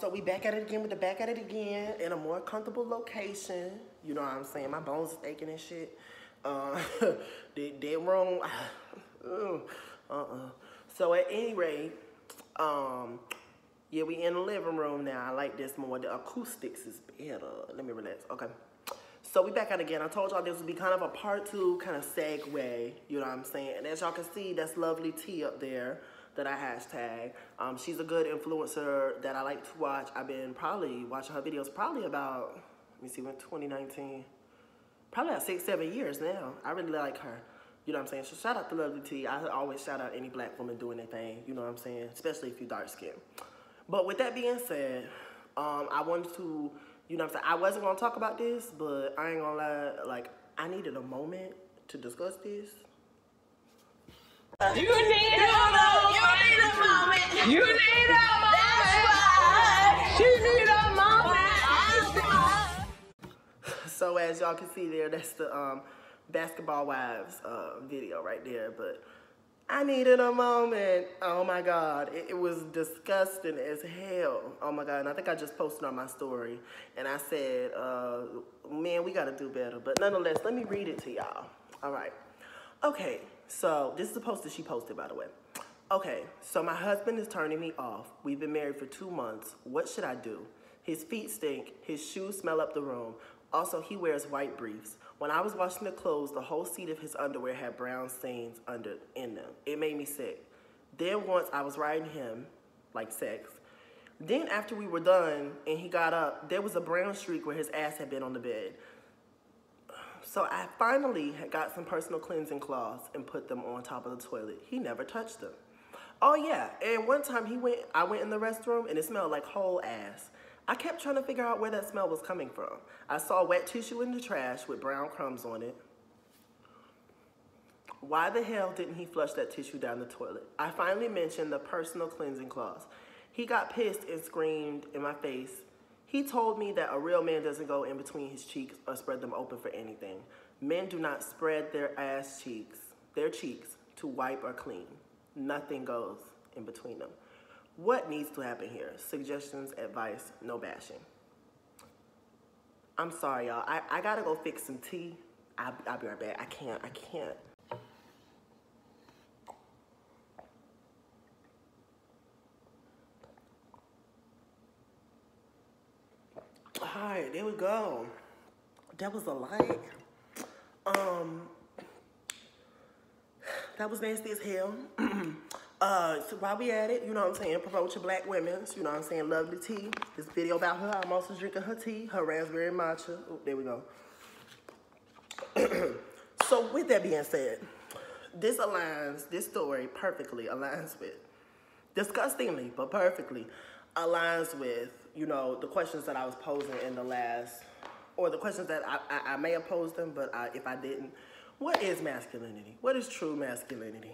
so we back at it again with the back at it again in a more comfortable location. You know what I'm saying? My bones is aching and shit. Dead wrong. So at any rate, yeah, we in the living room now. I like this more. The acoustics is better. Let me relax. Okay. So we back out again. I told y'all this would be kind of a part two, kind of segue. You know what I'm saying? And as y'all can see, that's Lovely T up there that I hashtag. She's a good influencer that I like to watch. I've been probably watching her videos probably about, let me see, when 2019, probably about 6, 7 years now. I really like her. You know what I'm saying? So shout out to Lovely T. I always shout out any black woman doing their thing. You know what I'm saying? Especially if you dark skinned. But with that being said, I wanted to, you know what I'm saying? I wasn't going to talk about this, but I ain't going to lie. Like, I needed a moment to discuss this. You need a moment. She need a moment. So as y'all can see there, that's the Basketball Wives video right there. But I needed a moment. Oh my God, it was disgusting as hell. Oh my God, and I think I just posted on my story and I said, man, we gotta do better. But nonetheless, let me read it to y'all. All right. Okay, so this is the post that she posted, by the way. Okay, so my husband is turning me off. We've been married for 2 months. What should I do? His feet stink. His shoes smell up the room. Also, he wears white briefs. When I was washing the clothes, the whole seat of his underwear had brown stains in them. It made me sick. Then once I was riding him, like sex. Then after we were done and he got up, there was a brown streak where his ass had been on the bed. So I finally got some personal cleansing cloths and put them on top of the toilet. He never touched them. Oh yeah, and one time I went in the restroom and it smelled like whole ass. I kept trying to figure out where that smell was coming from. I saw wet tissue in the trash with brown crumbs on it. Why the hell didn't he flush that tissue down the toilet? I finally mentioned the personal cleansing cloths. He got pissed and screamed in my face. He told me that a real man doesn't go in between his cheeks or spread them open for anything. Men do not spread their cheeks to wipe or clean. Nothing goes in between them. What needs to happen here? Suggestions, advice, no bashing. I'm sorry, y'all. I gotta go fix some tea. I'll be right back. I can't. All right, there we go. That was a light. That was nasty as hell. So while we at it, you know what I'm saying, promote your black women, you know what I'm saying, Lovely Tea. This video about her, I'm also drinking her tea, her raspberry matcha. Oh, there we go. So with that being said, this story perfectly aligns with, disgustingly, but perfectly aligns with, you know, the questions that I was posing in the last, or the questions that I may have posed them, but if I didn't, what is masculinity? What is true masculinity?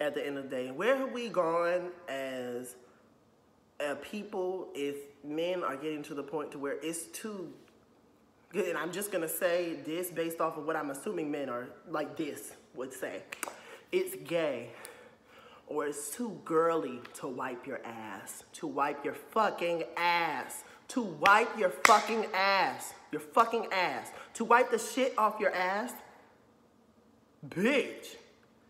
At the end of the day, where have we gone as a people if men are getting to the point to where it's too good? And I'm just gonna say this based off of what I'm assuming men are like this would say. It's gay or it's too girly to wipe your ass, to wipe your fucking ass, to wipe your fucking ass, to wipe the shit off your ass, bitch.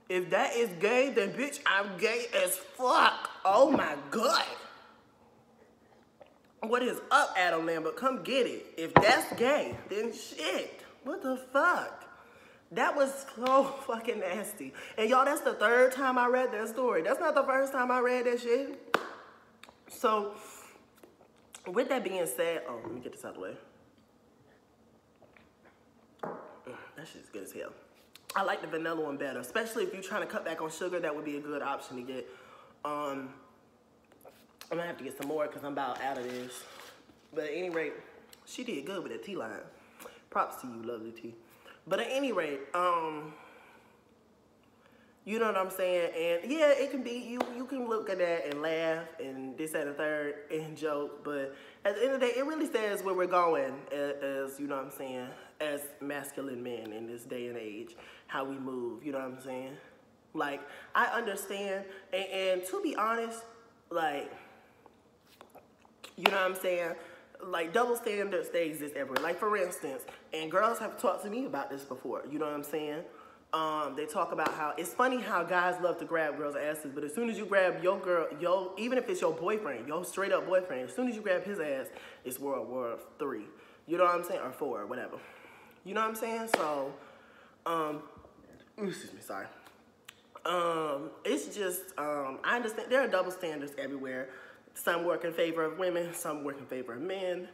If that is gay, then bitch, I'm gay as fuck. Oh my God. What is up, Adam Lambert? Come get it. If that's gay, then shit. What the fuck? That was so fucking nasty. And y'all, that's the third time I read that story. That's not the first time I read that shit. So, with that being said, oh, let me get this out of the way. That shit's good as hell. I like the vanilla one better, especially if you're trying to cut back on sugar. That would be a good option to get. I'm gonna have to get some more because I'm about out of this. But at any rate, she did good with that tea line. Props to you, Lovely Tea. But at any rate, you know what I'm saying? And yeah, it can be, you can look at that and laugh and this, that, and the third and joke. But at the end of the day, it really says where we're going as, you know what I'm saying, as masculine men in this day and age, how we move, you know what I'm saying? Like, I understand, and to be honest, like, You know what I'm saying? Like, double standards, they exist everywhere. Like, for instance, and girls have talked to me about this before, you know what I'm saying? They talk about how, it's funny how guys love to grab girls' asses, but as soon as you grab your girl, even if it's your boyfriend, your straight up boyfriend, as soon as you grab his ass, it's World War III, you know what I'm saying? Or 4, whatever. You know what I'm saying? So, excuse me, sorry. It's just, I understand there are double standards everywhere. Some work in favor of women, some work in favor of men.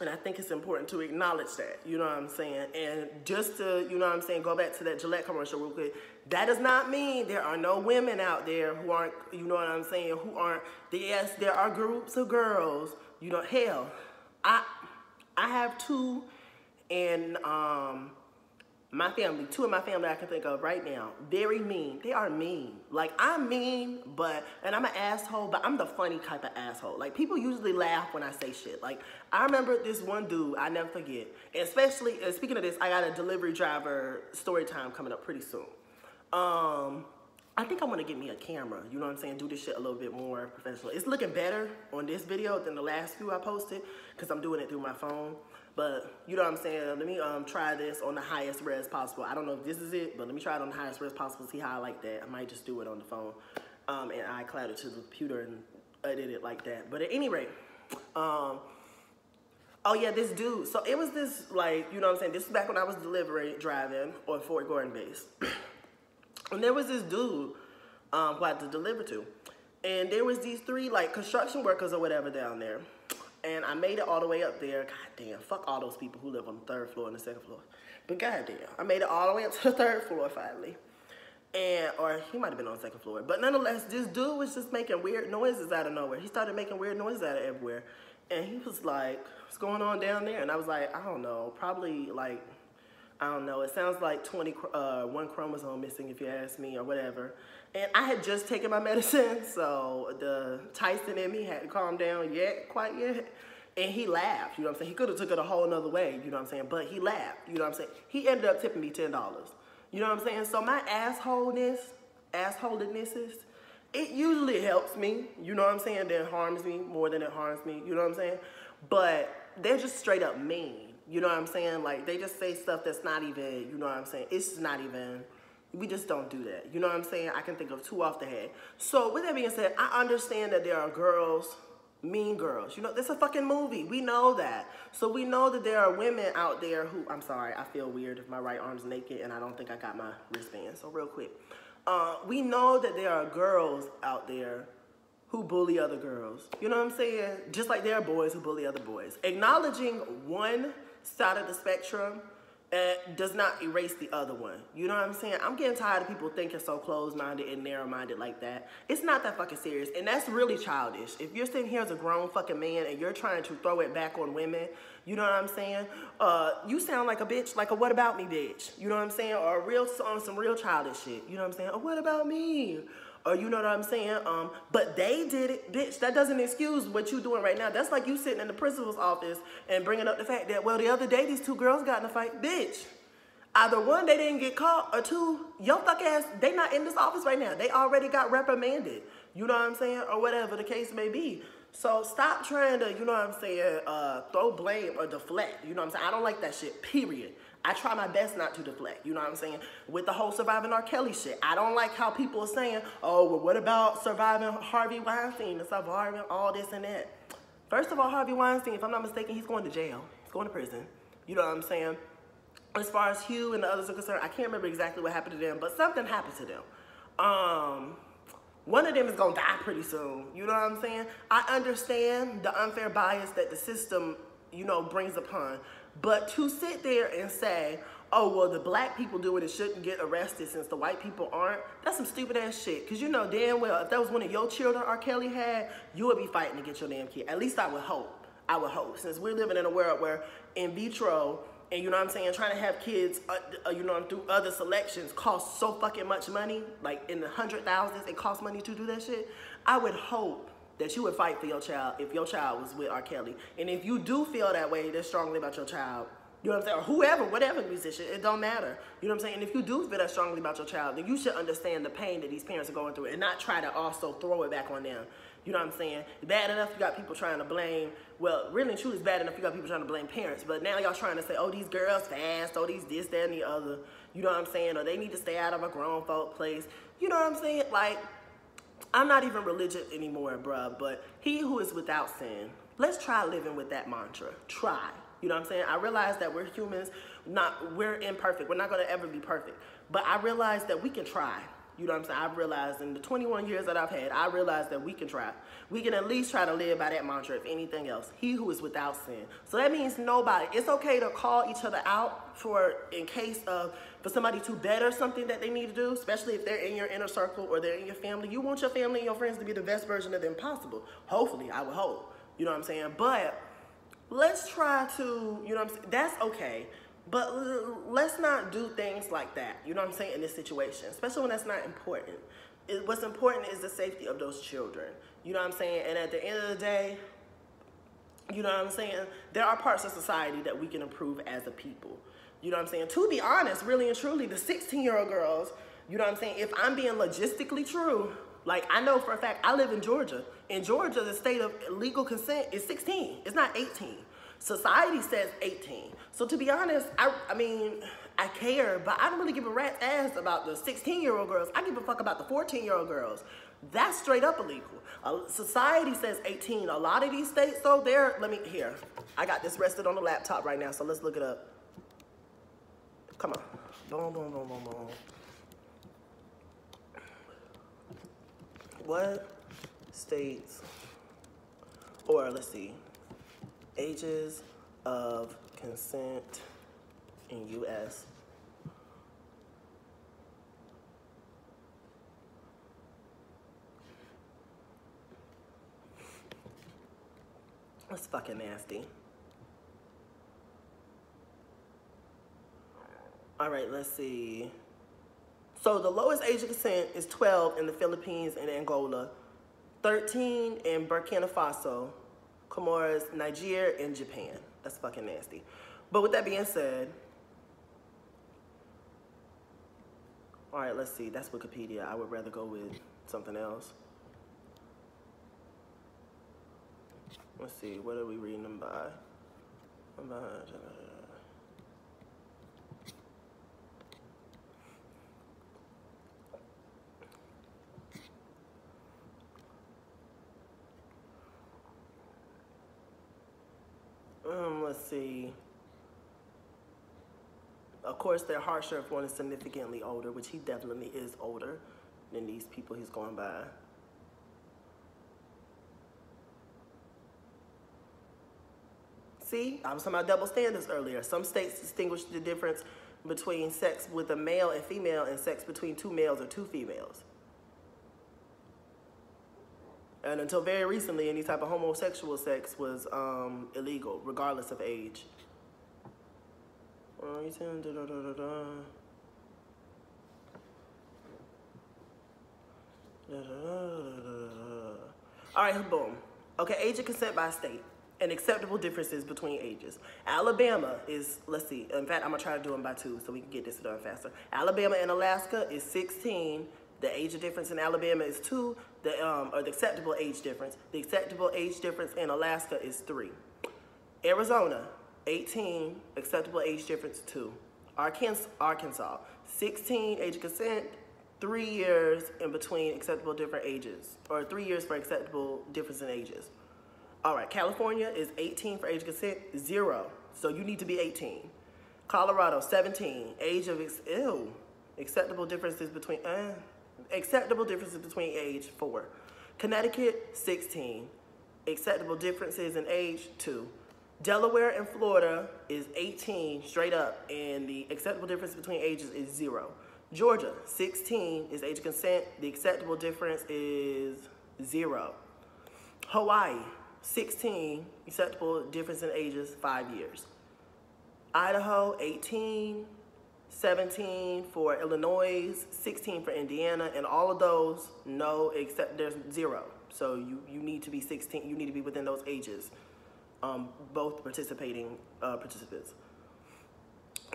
And I think it's important to acknowledge that, you know what I'm saying? And just to, you know what I'm saying, go back to that Gillette commercial real quick. That does not mean there are no women out there who aren't, you know what I'm saying, who aren't. Yes, there are groups of girls, you know, hell, I have two in my family, two of my family I can think of right now, very mean. They are mean. Like, I'm mean, but, and I'm an asshole, but I'm the funny type of asshole. Like, people usually laugh when I say shit. Like, I remember this one dude, I never forget. And especially, speaking of this, I got a delivery driver story time coming up pretty soon. I think I'm gonna get me a camera, you know what I'm saying? Do this shit a little bit more professional. It's looking better on this video than the last few I posted, because I'm doing it through my phone. But, you know what I'm saying? Let me try this on the highest res possible. I don't know if this is it, but let me try it on the highest res possible, see how I like that. I might just do it on the phone and iCloud it to the computer and edit it like that. But at any rate, oh yeah, this dude. So it was this, like, you know what I'm saying? This was back when I was delivery driving on Fort Gordon Base. And there was this dude who I had to deliver to. And there was these 3, like, construction workers or whatever down there. And I made it all the way up there. God damn, fuck all those people who live on the 3rd floor and the 2nd floor. But goddamn, I made it all the way up to the 3rd floor finally. And, or he might have been on the 2nd floor. But nonetheless, this dude was just making weird noises out of nowhere. He started making weird noises out of everywhere. And he was like, what's going on down there? And I was like, I don't know, probably like, I don't know, it sounds like 21 chromosome missing if you ask me or whatever. And I had just taken my medicine, so the Tyson in me hadn't calmed down yet, quite yet. And he laughed, you know what I'm saying? He could have took it a whole nother way, you know what I'm saying? But he laughed, you know what I'm saying? He ended up tipping me $10, you know what I'm saying? So my assholenesses, it usually helps me, you know what I'm saying? Then harms me more than it harms me, you know what I'm saying? But they're just straight up mean. You know what I'm saying? Like, they just say stuff that's not even, you know what I'm saying? It's not even, we just don't do that. You know what I'm saying? I can think of 2 off the head. So, with that being said, I understand that there are girls, mean girls. You know, it's a fucking movie. We know that. So, we know that there are women out there who, I'm sorry, I feel weird if my right arm's naked and I don't think I got my wristband. So, real quick. We know that there are girls out there who bully other girls. You know what I'm saying? Just like there are boys who bully other boys. Acknowledging one side of the spectrum does not erase the other one. You know what I'm saying? I'm getting tired of people thinking so closed-minded and narrow-minded like that. It's not that fucking serious, and that's really childish. If you're sitting here as a grown fucking man and you're trying to throw it back on women, you know what I'm saying? You sound like a bitch, like a what about me bitch. You know what I'm saying? Or some real childish shit. You know what I'm saying? Or what about me? Or you know what I'm saying? But they did it, bitch. That doesn't excuse what you're doing right now. That's like you sitting in the principal's office and bringing up the fact that, well, the other day these 2 girls got in a fight. Bitch, either 1, they didn't get caught, or 2, your fuck ass, they not in this office right now. They already got reprimanded. You know what I'm saying? Or whatever the case may be. So stop trying to, you know what I'm saying, throw blame or deflect. You know what I'm saying? I don't like that shit, period. I try my best not to deflect, you know what I'm saying? With the whole surviving R. Kelly shit, I don't like how people are saying, oh, well, what about surviving Harvey Weinstein and surviving all this and that? First of all, Harvey Weinstein, if I'm not mistaken, he's going to jail. He's going to prison. You know what I'm saying? As far as Hugh and the others are concerned, I can't remember exactly what happened to them, but something happened to them. One of them is going to die pretty soon. You know what I'm saying? I understand the unfair bias that the system, you know, brings upon. But to sit there and say, oh, well, the black people do it and shouldn't get arrested since the white people aren't, that's some stupid ass shit. Because you know damn well, if that was one of your children R. Kelly had, you would be fighting to get your damn kid. At least I would hope. I would hope. Since we're living in a world where in vitro, and you know what I'm saying, trying to have kids, you know, through other selections costs so fucking much money. Like in the 100,000s, it costs money to do that shit. I would hope that you would fight for your child if your child was with R. Kelly. And if you do feel that way, that strongly about your child, you know what I'm saying, or whoever, whatever musician, it don't matter. You know what I'm saying? And if you do feel that strongly about your child, then you should understand the pain that these parents are going through and not try to also throw it back on them. You know what I'm saying? Bad enough you got people trying to blame, well, really and truly it's bad enough you got people trying to blame parents, but now y'all trying to say, oh, these girls fast, oh, these this, that, and the other, you know what I'm saying? Or they need to stay out of a grown folk place, you know what I'm saying? Like, I'm not even religious anymore, bruh, but he who is without sin, let's try living with that mantra, try. You know what I'm saying? I realize that we're humans, we're imperfect. We're not gonna ever be perfect. But I realize that we can try. You know what I'm saying? I've realized in the 21 years that I've had, I realized that we can try. We can at least try to live by that mantra, if anything else. He who is without sin. So that means nobody. It's okay to call each other out in case somebody to better something that they need to do, especially if they're in your inner circle or they're in your family. You want your family and your friends to be the best version of them possible. Hopefully, I would hope. You know what I'm saying? But let's try to, you know what I'm saying? That's okay. But let's not do things like that, you know what I'm saying, in this situation, especially when that's not important. What's important is the safety of those children, you know what I'm saying? And at the end of the day, you know what I'm saying, there are parts of society that we can improve as a people, you know what I'm saying? To be honest, really and truly, the 16-year-old girls, you know what I'm saying, if I'm being logistically true, like I know for a fact, I live in Georgia. In Georgia, the state of legal consent is 16, it's not 18. Society says 18. So to be honest, I mean, I care, but I don't really give a rat's ass about the 16-year-old girls. I give a fuck about the 14-year-old girls. That's straight up illegal. Society says 18. A lot of these states, though, here, I got this rested on the laptop right now, so let's look it up. Come on. Boom, boom, boom, boom, boom. What states, or let's see. Ages of consent in U.S. That's fucking nasty. All right, let's see. So the lowest age of consent is 12 in the Philippines and Angola, 13 in Burkina Faso, Comoros, Nigeria, and Japan. That's fucking nasty. But with that being said, all right, let's see. That's Wikipedia. I would rather go with something else. Let's see. What are we reading them by? Let's see. Of course, they're harsher if one is significantly older, which he definitely is older than these people he's going by. See, I was talking about double standards earlier. Some states distinguish the difference between sex with a male and female and sex between two males or two females. And until very recently, any type of homosexual sex was illegal, regardless of age. All right, boom. Okay, age of consent by state and acceptable differences between ages. Alabama is, let's see. In fact, I'm going to try to do them by two so we can get this done faster. Alabama and Alaska is 16. The age of difference in Alabama is 2, the acceptable age difference. The acceptable age difference in Alaska is 3. Arizona, 18, acceptable age difference 2. Arkansas, 16, age of consent, 3 years in between acceptable different ages, or 3 years for acceptable difference in ages. All right, California is 18 for age of consent, 0. So you need to be 18. Colorado, 17, age of, acceptable differences between, age 4. Connecticut, 16. Acceptable differences in age 2. Delaware and Florida is 18 straight up, and the acceptable difference between ages is 0. Georgia, 16 is age of consent. The acceptable difference is 0. Hawaii, 16, acceptable difference in ages, 5 years. Idaho, 18. 17 for Illinois, 16 for Indiana, and all of those, no, except there's 0. So you need to be 16, you need to be within those ages, both participating participants.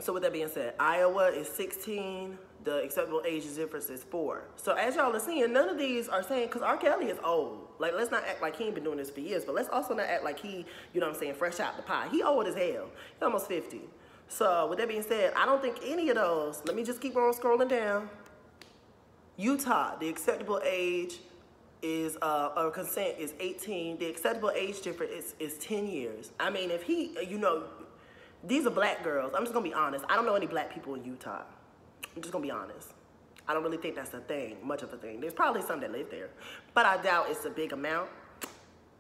So with that being said, Iowa is 16. The acceptable age difference is 4. So as y'all are seeing, none of these are saying, because R. Kelly is old. Like, let's not act like he ain't been doing this for years, but let's also not act like he, you know what I'm saying, fresh out the pot. He old as hell. He's almost 50. So with that being said, I don't think any of those, let me just keep on scrolling down. Utah, the acceptable age is, or consent is 18. The acceptable age difference is 10 years. I mean, if he, you know, these are black girls. I'm just going to be honest. I don't know any black people in Utah. I'm just going to be honest. I don't really think that's a thing, much of a thing. There's probably some that live there, but I doubt it's a big amount.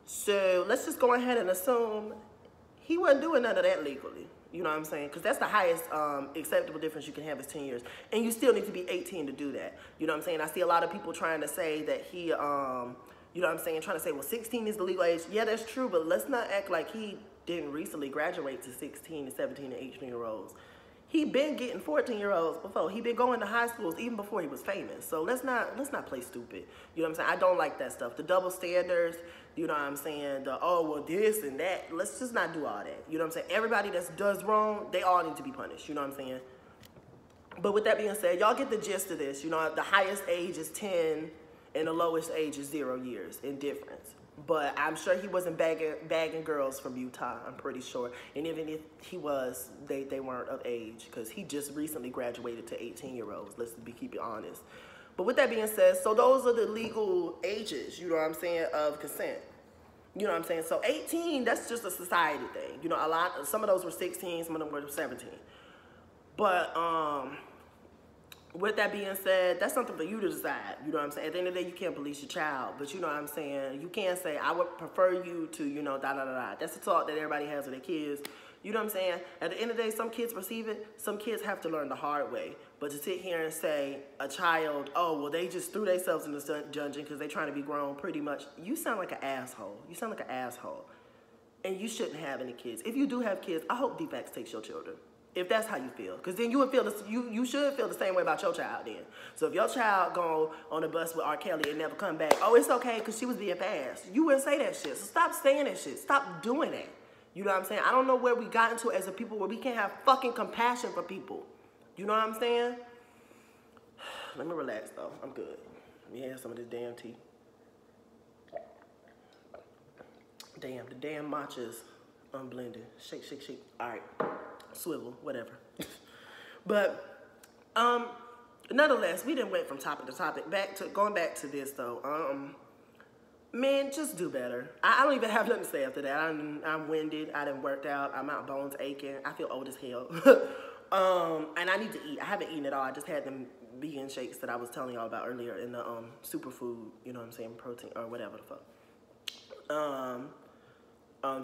So let's just go ahead and assume he wasn't doing none of that legally. You know what I'm saying? Because that's the highest acceptable difference you can have is 10 years. And you still need to be 18 to do that. You know what I'm saying? I see a lot of people trying to say that he, you know what I'm saying, trying to say, well, 16 is the legal age. Yeah, that's true, but let's not act like he didn't recently graduate to 16 and 17 and 18-year-olds. He been getting 14-year-olds before. He been going to high schools even before he was famous. So let's not play stupid. You know what I'm saying? I don't like that stuff. The double standards, you know what I'm saying? The, oh, well, this and that. Let's just not do all that. You know what I'm saying? Everybody that does wrong, they all need to be punished. You know what I'm saying? But with that being said, y'all get the gist of this. You know, the highest age is 10 and the lowest age is 0 years in difference. But I'm sure he wasn't bagging girls from Utah, I'm pretty sure. And even if he was, they weren't of age because he just recently graduated to 18-year-olds. Let's keep it honest. But with that being said, so those are the legal ages, you know what I'm saying, of consent. You know what I'm saying? So 18, that's just a society thing. You know, a lot, some of those were 16, some of them were 17. But with that being said, that's something for you to decide. You know what I'm saying? At the end of the day, you can't police your child. But you know what I'm saying? You can't say, I would prefer you to, you know, da-da-da-da. That's the talk that everybody has with their kids. You know what I'm saying? At the end of the day, some kids receive it. Some kids have to learn the hard way. But to sit here and say, a child, oh, well, they just threw themselves in the dungeon because they're trying to be grown pretty much. You sound like an asshole. You sound like an asshole. And you shouldn't have any kids. If you do have kids, I hope Deepak takes your children. If that's how you feel, because then you would feel you should feel the same way about your child then. So if your child go on the bus with R. Kelly and never come back, oh, it's okay because she was being fast. You wouldn't say that shit. So stop saying that shit. Stop doing that. You know what I'm saying? I don't know where we got into as a people where we can't have fucking compassion for people. You know what I'm saying? Let me relax though. I'm good. Let me have some of this damn tea. Damn, the damn matcha's unblended. Shake, shake, shake. All right. Swivel, whatever. But nonetheless, we didn't went from topic to topic. Going back to this though, man, just do better. I don't even have nothing to say after that. I'm winded. I done worked out. I'm out, bones aching. I feel old as hell. And I need to eat. I haven't eaten at all. I just had them vegan shakes that I was telling y'all about earlier in the superfood, you know what I'm saying, protein or whatever the fuck.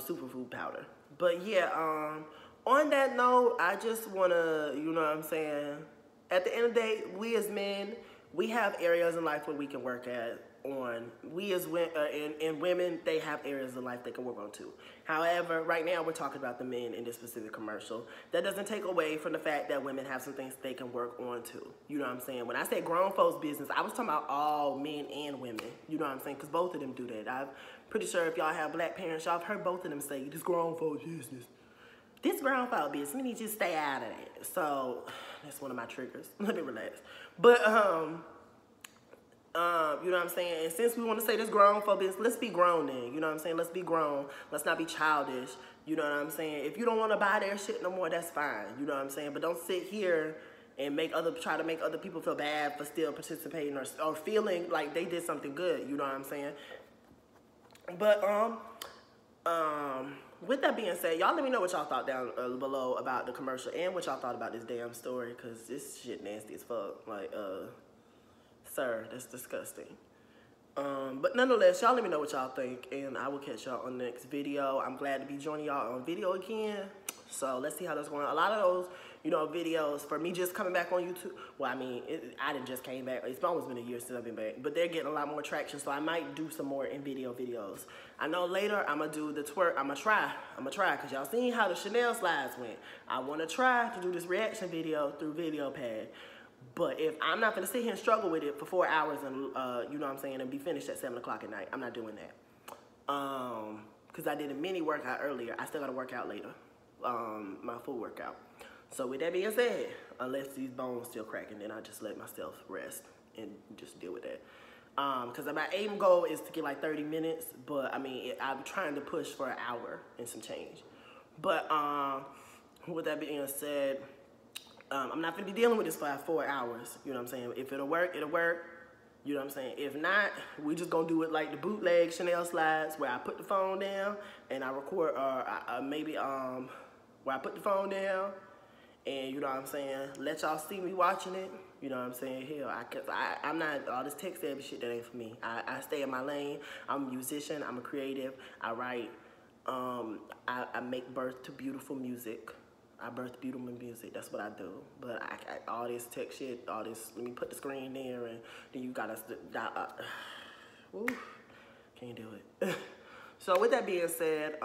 Superfood powder. But yeah, on that note, I just want to, you know what I'm saying, at the end of the day, we as men, we have areas in life where we can work at on. We as women, they have areas in life they can work on too. However, right now we're talking about the men in this specific commercial. That doesn't take away from the fact that women have some things they can work on too. You know what I'm saying? When I say grown folks business, I was talking about all men and women. You know what I'm saying? Because both of them do that. I'm pretty sure if y'all have black parents, y'all have heard both of them say, this grown folks business. This groundhog business, let me just stay out of that. So that's one of my triggers. Let me relax. But you know what I'm saying? And since we want to say this grown for business, let's be grown then. You know what I'm saying? Let's be grown. Let's not be childish. You know what I'm saying? If you don't want to buy their shit no more, that's fine. You know what I'm saying? But don't sit here and try to make other people feel bad for still participating or feeling like they did something good. You know what I'm saying? But with that being said, y'all let me know what y'all thought down below about the commercial and what y'all thought about this damn story, because this shit nasty as fuck. Like, sir, that's disgusting. But nonetheless, y'all let me know what y'all think, and I will catch y'all on the next video. I'm glad to be joining y'all on video again. So let's see how that's going. A lot of those, you know, videos for me just coming back on YouTube. Well, I mean, I didn't just came back. It's almost been a year since I've been back, but they're getting a lot more traction. So I might do some more in video videos. I know later I'm gonna do the twerk. I'm gonna try because y'all seen how the Chanel slides went. I want to try to do this reaction video through VideoPad. But if I'm not gonna sit here and struggle with it for 4 hours and you know what I'm saying, and be finished at 7 o'clock at night, I'm not doing that. Because I did a mini workout earlier. I still gotta work out later. My full workout. So with that being said, unless these bones still cracking, then I just let myself rest and just deal with that. Because my aim goal is to get like 30 minutes, but I mean, I'm trying to push for an hour and some change. But with that being said, I'm not going to be dealing with this for like 4 hours. You know what I'm saying? If it'll work, it'll work. You know what I'm saying? If not, we just going to do it like the bootleg Chanel slides where I put the phone down and I record, or maybe where I put the phone down and, you know what I'm saying, let y'all see me watching it. You know what I'm saying? Hell, I'm not all this tech savvy shit, that ain't for me. I stay in my lane. I'm a musician. I'm a creative. I write. I make birth to beautiful music. I birth beautiful music. That's what I do. But I all this tech shit, all this, let me put the screen there, and then you gotta, can't do it. So with that being said,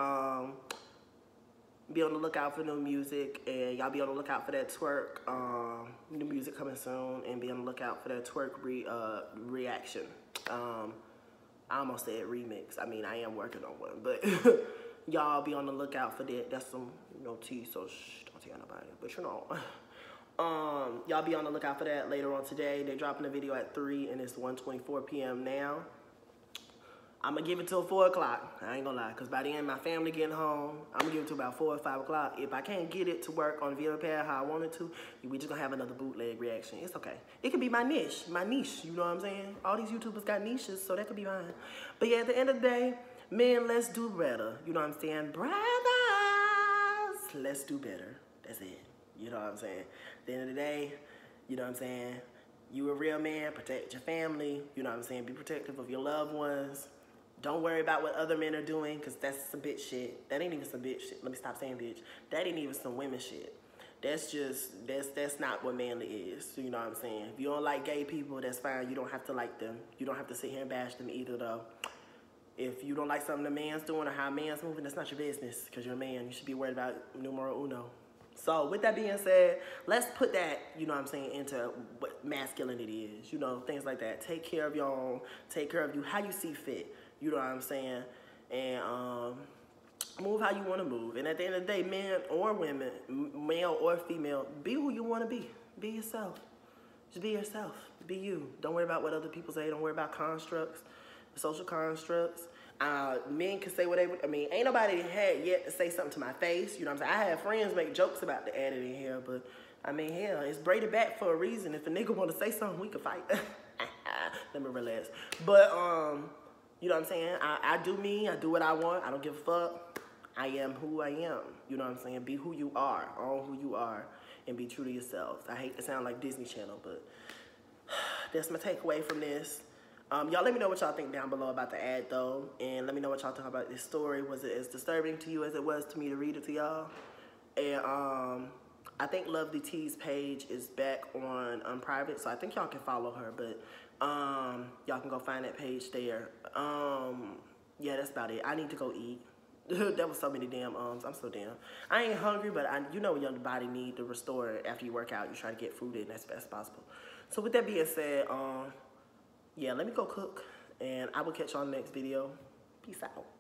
be on the lookout for new music, and y'all be on the lookout for that twerk. New music coming soon, and be on the lookout for that twerk reaction. I almost said remix. I mean, I am working on one, but y'all be on the lookout for that. That's some, you know, tea, so shh, don't tell nobody, but you know. Y'all be on the lookout for that later on today. They're dropping the video at 3, and it's 1:24 p.m. now. I'm going to give it till 4 o'clock. I ain't going to lie, because by the end, my family getting home, I'm going to give it to about 4 or 5 o'clock. If I can't get it to work on VideoPad how I wanted to, we just going to have another bootleg reaction. It's okay. It could be my niche, you know what I'm saying? All these YouTubers got niches, so that could be mine. But yeah, at the end of the day, men, let's do better. You know what I'm saying? Brothers, let's do better. That's it. You know what I'm saying? At the end of the day, you know what I'm saying? You a real man, protect your family. You know what I'm saying? Be protective of your loved ones. Don't worry about what other men are doing, because that's some bitch shit. That ain't even some bitch shit. Let me stop saying bitch. That ain't even some women shit. That's just, that's not what manly is. You know what I'm saying? If you don't like gay people, that's fine. You don't have to like them. You don't have to sit here and bash them either, though. If you don't like something the man's doing or how a man's moving, that's not your business, because you're a man. You should be worried about numero uno. So with that being said, let's put that, you know what I'm saying, into what masculinity is. You know, things like that. Take care of your own. Take care of you how you see fit. You know what I'm saying? And move how you want to move. And at the end of the day, men or women, male or female, be who you want to be. Be yourself. Just be yourself. Be you. Don't worry about what other people say. Don't worry about constructs, social constructs. Men can say what they would. I mean, ain't nobody had yet to say something to my face. You know what I'm saying? I had friends make jokes about the ad in here, but I mean, hell, it's braided back for a reason. If a nigga want to say something, we can fight. Let me relax. But, you know what I'm saying? I do me. I do what I want. I don't give a fuck. I am who I am. You know what I'm saying? Be who you are. Own who you are. And be true to yourselves. I hate to sound like Disney Channel, but that's my takeaway from this. Y'all let me know what y'all think down below about the ad, though. And let me know what y'all think about this story. Was it as disturbing to you as it was to me to read it to y'all? And I think Lovely T's page is back on private, so I think y'all can follow her. But y'all can go find that page there. Yeah, that's about it. I need to go eat. That was so many damn ums. I'm so damn. I ain't hungry, but you know your body need to restore after you work out. You try to get food in as fast as possible. So with that being said, yeah, let me go cook, and I will catch y'all in the next video. Peace out.